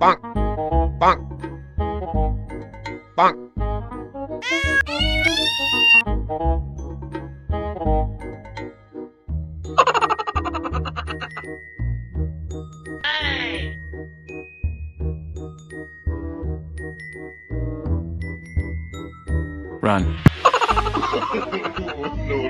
Bang, bang, bang. Run. No.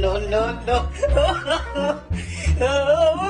No, no, no, no.